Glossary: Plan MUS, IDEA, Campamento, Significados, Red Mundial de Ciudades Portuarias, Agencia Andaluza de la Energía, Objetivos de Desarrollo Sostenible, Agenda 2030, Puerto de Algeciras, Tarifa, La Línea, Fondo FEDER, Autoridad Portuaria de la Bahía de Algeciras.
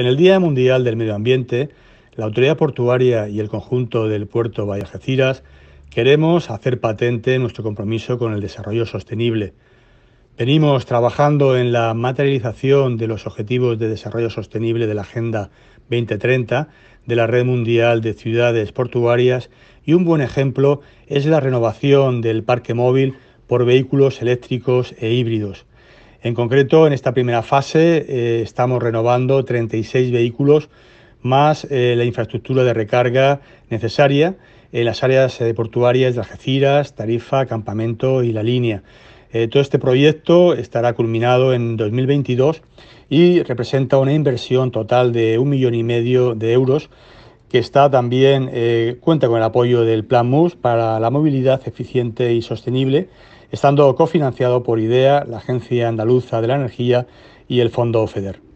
En el Día Mundial del Medio Ambiente, la Autoridad Portuaria y el conjunto del puerto Bahía de Algeciras queremos hacer patente nuestro compromiso con el desarrollo sostenible. Venimos trabajando en la materialización de los Objetivos de Desarrollo Sostenible de la Agenda 2030 de la Red Mundial de Ciudades Portuarias y un buen ejemplo es la renovación del parque móvil por vehículos eléctricos e híbridos. En concreto, en esta primera fase estamos renovando 36 vehículos más la infraestructura de recarga necesaria en las áreas portuarias de Algeciras, Tarifa, Campamento y La Línea. Todo este proyecto estará culminado en 2022 y representa una inversión total de 1,5 millones de euros que está también cuenta con el apoyo del Plan MUS para la movilidad eficiente y sostenible, estando cofinanciado por IDEA, la Agencia Andaluza de la Energía y el Fondo FEDER.